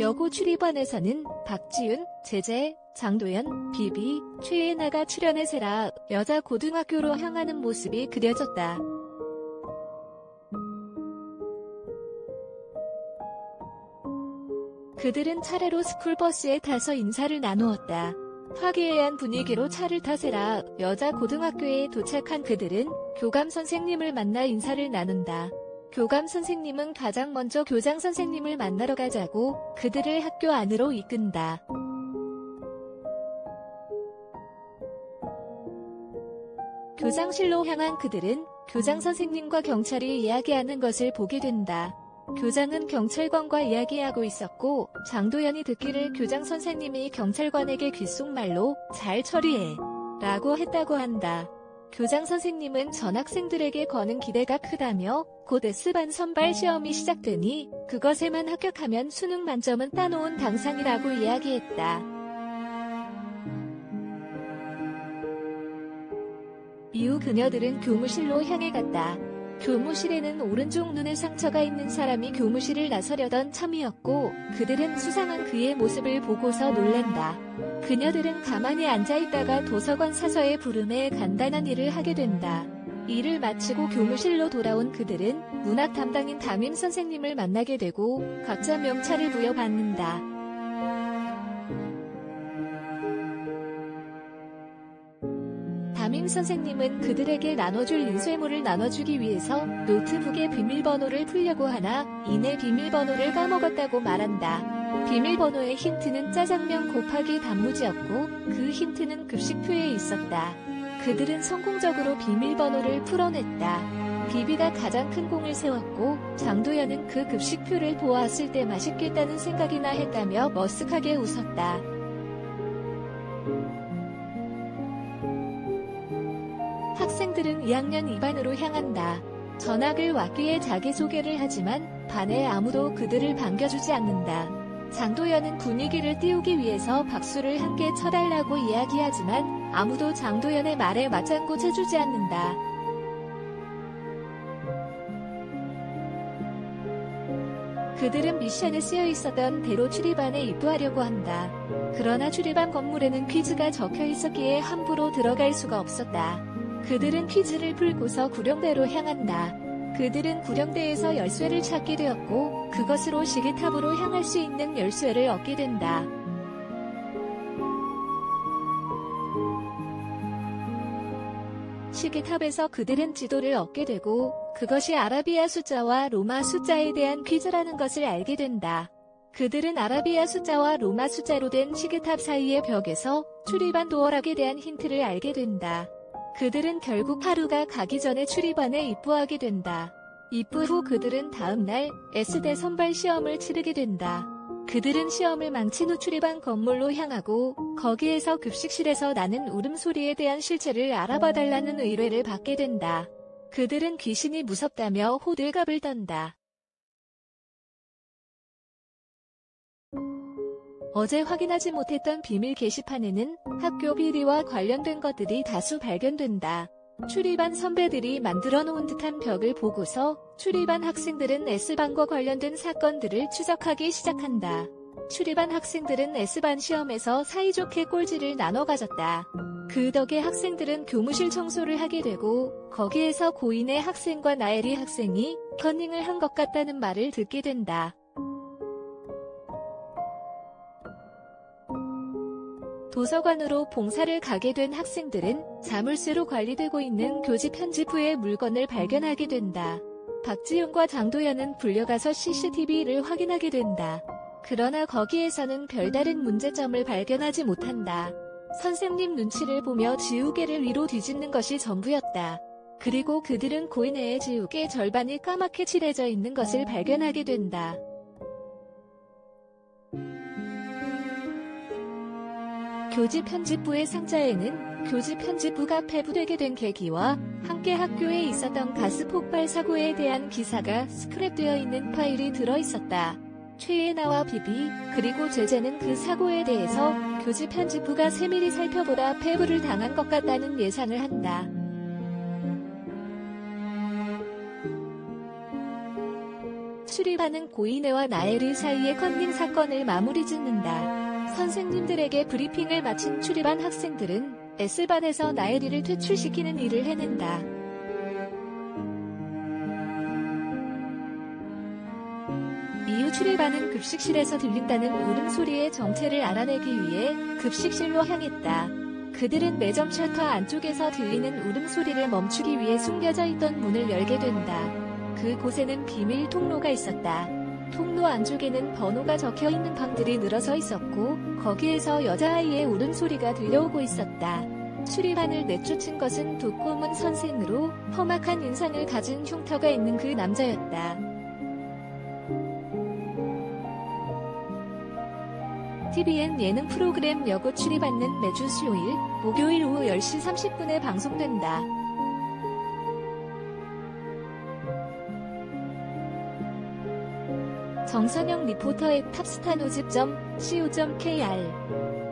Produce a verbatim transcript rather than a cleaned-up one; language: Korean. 여고 출입반에서는 박지윤, 재재, 장도연, 비비, 최애나가 출연해 세라 여자 고등학교로 향하는 모습이 그려졌다. 그들은 차례로 스쿨버스에 타서 인사를 나누었다. 화기애애한 분위기로 차를 타세라 여자 고등학교에 도착한 그들은 교감 선생님을 만나 인사를 나눈다. 교감 선생님은 가장 먼저 교장 선생님을 만나러 가자고 그들을 학교 안으로 이끈다. 교장실로 향한 그들은 교장 선생님과 경찰이 이야기하는 것을 보게 된다. 교장은 경찰관과 이야기하고 있었고 장도연이 듣기를 교장 선생님이 경찰관에게 귓속말로 잘 처리해 라고 했다고 한다. 교장 선생님은 전 학생들에게 거는 기대가 크다며 곧 S반 선발 시험이 시작되니 그것에만 합격하면 수능 만점은 따놓은 당상이라고 이야기했다. 이후 그녀들은 교무실로 향해 갔다. 교무실에는 오른쪽 눈에 상처가 있는 사람이 교무실을 나서려던 참이었고 그들은 수상한 그의 모습을 보고서 놀란다. 그녀들은 가만히 앉아있다가 도서관 사서의 부름에 간단한 일을 하게 된다. 일을 마치고 교무실로 돌아온 그들은 문학 담당인 담임 선생님을 만나게 되고 각자 명찰을 부여받는다. 담임 선생님은 그들에게 나눠줄 인쇄물을 나눠주기 위해서 노트북의 비밀번호를 풀려고 하나 이내 비밀번호를 까먹었다고 말한다. 비밀번호의 힌트는 짜장면 곱하기 단무지였고 그 힌트는 급식표에 있었다. 그들은 성공적으로 비밀번호를 풀어냈다. 비비가 가장 큰 공을 세웠고 장도연은 그 급식표를 보았을 때 맛있겠다는 생각이나 했다며 머쓱하게 웃었다. 학생들은 이 학년 이 반으로 향한다. 전학을 왔기에 자기소개를 하지만 반에 아무도 그들을 반겨주지 않는다. 장도연은 분위기를 띄우기 위해서 박수를 함께 쳐달라고 이야기하지만 아무도 장도연의 말에 맞장구 쳐주지 않는다. 그들은 미션에 쓰여 있었던 대로 출입안에 입부하려고 한다. 그러나 출입안 건물에는 퀴즈가 적혀 있었기에 함부로 들어갈 수가 없었다. 그들은 퀴즈를 풀고서 구령대로 향한다. 그들은 구령대에서 열쇠를 찾게 되었고 그것으로 시계탑으로 향할 수 있는 열쇠를 얻게 된다. 시계탑에서 그들은 지도를 얻게 되고 그것이 아라비아 숫자와 로마 숫자에 대한 퀴즈라는 것을 알게 된다. 그들은 아라비아 숫자와 로마 숫자로 된 시계탑 사이의 벽에서 출입한 도어락에 대한 힌트를 알게 된다. 그들은 결국 하루가 가기 전에 출입안에 입부하게 된다. 입부 후 그들은 다음날 S대 선발 시험을 치르게 된다. 그들은 시험을 망친 후 출입한 건물로 향하고 거기에서 급식실에서 나는 울음소리에 대한 실체를 알아봐달라는 의뢰를 받게 된다. 그들은 귀신이 무섭다며 호들갑을 떤다. 어제 확인하지 못했던 비밀 게시판에는 학교 비리와 관련된 것들이 다수 발견된다. 출입반 선배들이 만들어 놓은 듯한 벽을 보고서 출입반 학생들은 S반과 관련된 사건들을 추적하기 시작한다. 출입반 학생들은 S반 시험에서 사이좋게 꼴찌를 나눠 가졌다. 그 덕에 학생들은 교무실 청소를 하게 되고 거기에서 고인의 학생과 나애리 학생이 커닝을 한 것 같다는 말을 듣게 된다. 도서관으로 봉사를 가게 된 학생들은 자물쇠로 관리되고 있는 교지 편지부의 물건을 발견하게 된다. 박지윤과 장도연은 불려가서 씨씨티비를 확인하게 된다. 그러나 거기에서는 별다른 문제점을 발견하지 못한다. 선생님 눈치를 보며 지우개를 위로 뒤집는 것이 전부였다. 그리고 그들은 고인의 지우개 절반이 까맣게 칠해져 있는 것을 발견하게 된다. 교지 편집부의 상자에는 교지 편집부가 폐부되게 된 계기와 함께 학교에 있었던 가스 폭발 사고에 대한 기사가 스크랩되어 있는 파일이 들어있었다. 최애나와 비비 그리고 재재는 그 사고에 대해서 교지 편집부가 세밀히 살펴보다 폐부를 당한 것 같다는 예상을 한다. 출입하는 고인애와 나애리 사이의 컨닝 사건을 마무리 짓는다. 선생님들에게 브리핑을 마친 출입한 학생들은 S반에서 나애리를 퇴출시키는 일을 해낸다. 이후 출입반은 급식실에서 들린다는 울음소리의 정체를 알아내기 위해 급식실로 향했다. 그들은 매점 셔터 안쪽에서 들리는 울음소리를 멈추기 위해 숨겨져 있던 문을 열게 된다. 그곳에는 비밀 통로가 있었다. 통로 안쪽에는 번호가 적혀있는 방들이 늘어서 있었고 거기에서 여자아이의 울음소리가 들려오고 있었다. 출입반을 내쫓은 것은 독거문 선생으로 험악한 인상을 가진 흉터가 있는 그 남자였다. 티비엔 예능 프로그램 여고 출입반은 매주 수요일, 목요일 오후 열 시 삼십 분에 방송된다. 정선영 리포터의 탑스타노즈 닷 씨오 닷 케이알